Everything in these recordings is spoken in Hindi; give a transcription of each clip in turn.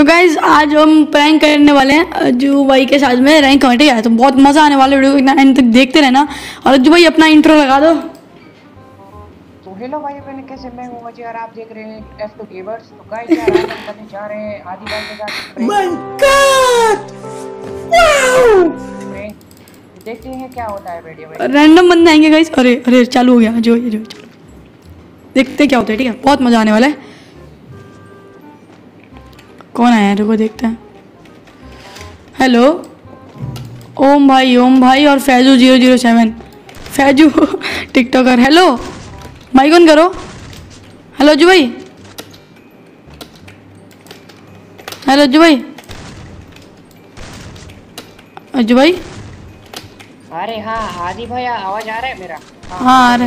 तो गाइज आज हम प्रैंक करने वाले हैं अज्जू भाई के साथ में रैंक कमेटी आया, तो बहुत मजा आने वाला वीडियो को इतना एंड तक देखते रहना। और अज्जू भाई अपना इंट्रो लगा दो। तो हेलो भाई बहन, कैसे मैं हूं अजय और आप देख रहे हैं एफ2 गेमर्स। तो गाइस यार हम करने जा रहे हैं आदि भाई के साथ। माय गॉड वाओ, देखते हैं क्या होता है वीडियो में। रैंडम बंदे आएंगे गाइस। अरे अरे चालू हो गया जो चलो देखते क्या होता है। ठीक है, बहुत मजा आने वाला है। कौन आया है रुको देखते हैं। हेलो ओम भाई और Faizu 007 Faizu TikToker. Hello mic on करो। हेलो अज्जू भाई, हेलो अज्जू भाई। अरे हाँ आदि भाई आवाज आ रहा है मेरा? हाँ आ रहा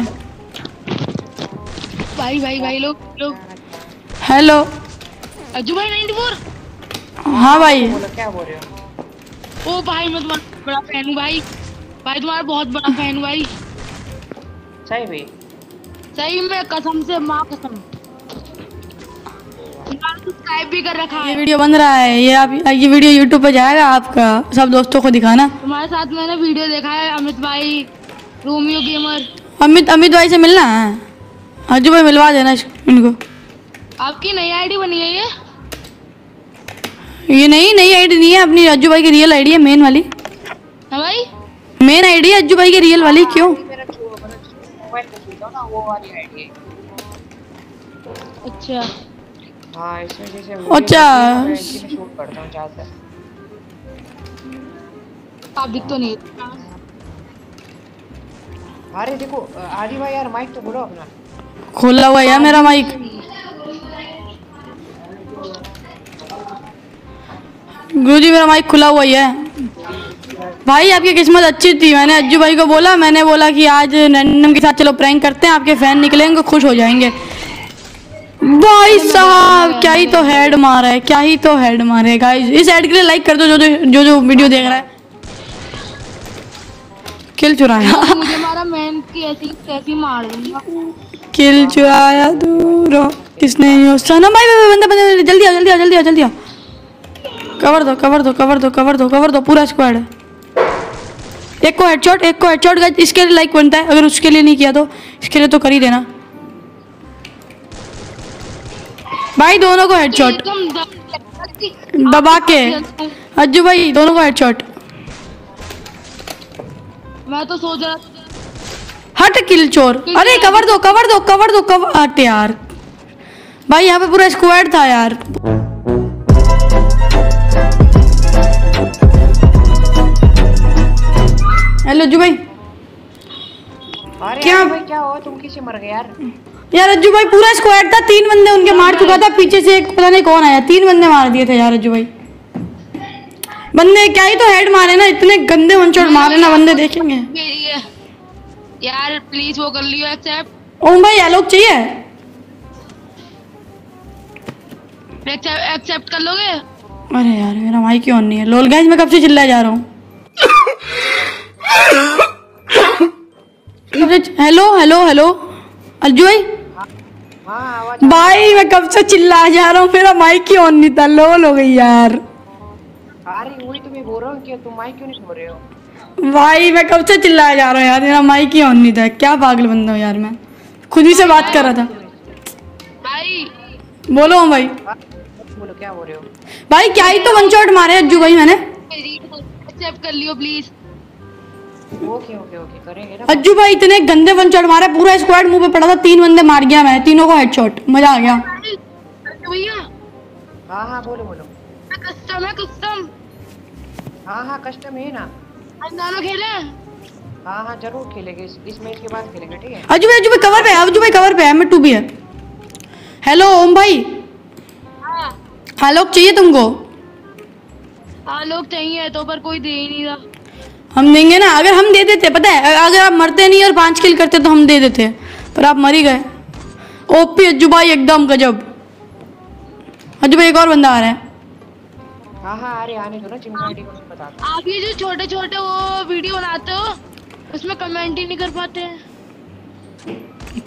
है भाई लोग। हेलो अज्जू भाई 94। हाँ भाई क्या बोल रहे हो? ओ भाई मैं तुम्हारा बड़ा फैन हूँ भाई तुम्हारा बहुत बड़ा फैन हूँ भाई। सही भाई, सही में कसम से माँ कसम। सब्सक्राइब भी कर रखा है। ये वीडियो बन रहा है, ये आप ये वीडियो यूट्यूब पे जाएगा आपका, सब दोस्तों को दिखाना। तुम्हारे साथ मैंने वीडियो देखा है अमितभाई रोमियो गेमर। अमितभाई से मिलना है, अज्जू भाई मिलवा देना इनको। आपकी नई आईडी बनी है ये? नहीं नई आईडी नहीं है अपनी, अज्जू भाई की रियल आईडी है मेन वाली। हाँ भाई मेन आईडी है अज्जू भाई की रियल वाली। क्यों ना वो वाली आईडी? अच्छा हाँ, इसमें जैसे मैं शूट करता हूं ज्यादा। आप दिख तो नहीं। अरे देखो आदि भाई यार माइक तो खोलो अपना। खोला हुआ यार मेरा माइक। गुरुजी मेरा माइक खुला हुआ है भाई। आपकी किस्मत अच्छी थी, मैंने अज्जू भाई को बोला, मैंने बोला कि आज रैंडम के साथ चलो प्रैंक करते हैं, आपके फैन निकलेंगे खुश हो जाएंगे। भाई साहब क्या ही तो हेड मारा है, क्या ही तो हेड मारा है। गाइस इस हेड के लिए लाइक कर दो जो वीडियो देख रहा है। किल चुराया मुझे मारा, मैन की ऐसी कैसी मार दूंगा। किल चुराया दूर किसने यो सना भाई। बंदा जल्दी आओ। कवर दो पूरा स्क्वाड है। एक को हेडशॉट गाइस, इसके लिए लाइक बनता है। अगर उसके लिए नहीं किया तो इसके लिए तो कर ही देना भाई। दोनों को हेडशॉट दबा के अज्जू भाई, दोनों को हेडशॉट। मैं तो सोच रहा हट किल चोर। अरे कवर दो हट यार भाई, यहाँ पे पूरा स्क्वाड था यार। हेलो अज्जू भाई। अरे क्या हो तुम, किसी मर गए यार अज्जू भाई। पूरा स्क्वाड था, 3 बंदे उनके मार चुका था पीछे से, एक पता नहीं कौन आया, 3 बंदे मार दिए थे यार अज्जू भाई। बंदे क्या ही तो हेड मारे ना, इतने गंदे वन शॉट मारे ना बंदे, देखेंगे यार। प्लीज वो कर लियो एक्सेप्ट। ओम भाई आलोक चाहिए, एक्सेप्ट कर लोगे? अरे यार मेरा माइक क्यों ऑन नहीं है? लोल गाइस मैं कब से चिल्लाया जा रहा हूँ। हेलो अज्जू भाई। हाँ, भाई मैं कब से चिल्ला जा रहा हूँ, मेरा माइक ही ऑन नहीं था। लोल हो गई यार। अरे वही तो मैं बोल रहा हूँ कि तुम माइक क्यों नहीं खोल रहे हो? भाई मैं कब से चिल्ला जा रहा हूँ यार, मेरा माइक ही ऑन नहीं था। क्या पागल बंदा हूँ यार मैं, खुद ही से बात कर रहा था भाई। बोलो हम भाई, बोलो क्या बोल रहे हो भाई? क्या ही तो वन शॉट मारे अज्जू भाई मैंने। एक्सेप्ट कर लियो प्लीज। ओके करेंगे ना अज्जू भाई। इतने गंदे वन शॉट मारा, पूरा स्क्वाड मुंह पे पड़ा था, 3 बंदे मार गया मैं, तीनों को हेडशॉट। मजा आ गया भैया। हां बोलो कस्टम। हां कस्टम है ना, हम दोनों खेले। हां जरूर खेलेंगे, इस मैच के बाद खेलेंगे। ठीक है अज्जू भाई कवर पे, मैं 2 भी है। हेलो ओम भाई। हां आलोक चाहिए तुमको? आलोक चाहिए तो पर कोई दे ही नहीं रहा। हम देंगे ना, अगर हम दे देते पता है, अगर आप मरते नहीं और 5 किल करते तो हम दे देते, पर आप मर ही गए। ओपी अज्जू भाई एकदम गजब। अज्जू भाई एक और बंदा आ रहा है। हाँ अरे आने दो ना, चिमकाडी को नहीं बताता। आप ये जो छोटे-छोटे वो वीडियो बनाते हो उसमें कमेंट ही नहीं कर पाते हैं।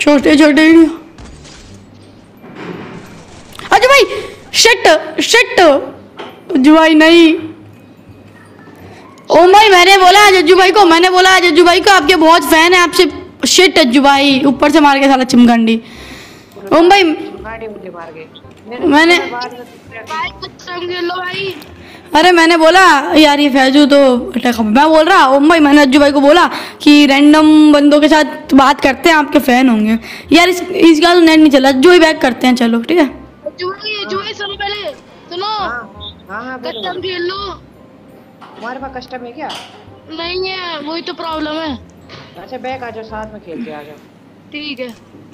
छोटे-छोटे वीडियो अज्जू भाई। शिट अज्जूभाई नहीं। ओम भाई मैंने बोला अज्जूभाई को, मैंने बोला अज्जूभाई को आपके बहुत फैन है आपसे। शिट अज्जूभाई ऊपर से मार के साला चिमगंडी। ओम भाई मैंने, अरे मैंने बोला यार ये फैजू तो अटैक, मैं बोल रहा ओम भाई मैंने अज्जूभाई को बोला कि रैंडम बंदों के साथ बात करते हैं आपके फैन होंगे। यार इस गाल नेट नहीं चला, अज्जूभाई बैक करते हैं। चलो ठीक है क्या नहीं है, वही तो प्रॉब्लम है। अच्छा बैक आ जाओ, साथ में खेलते आ जाओ। ठीक है।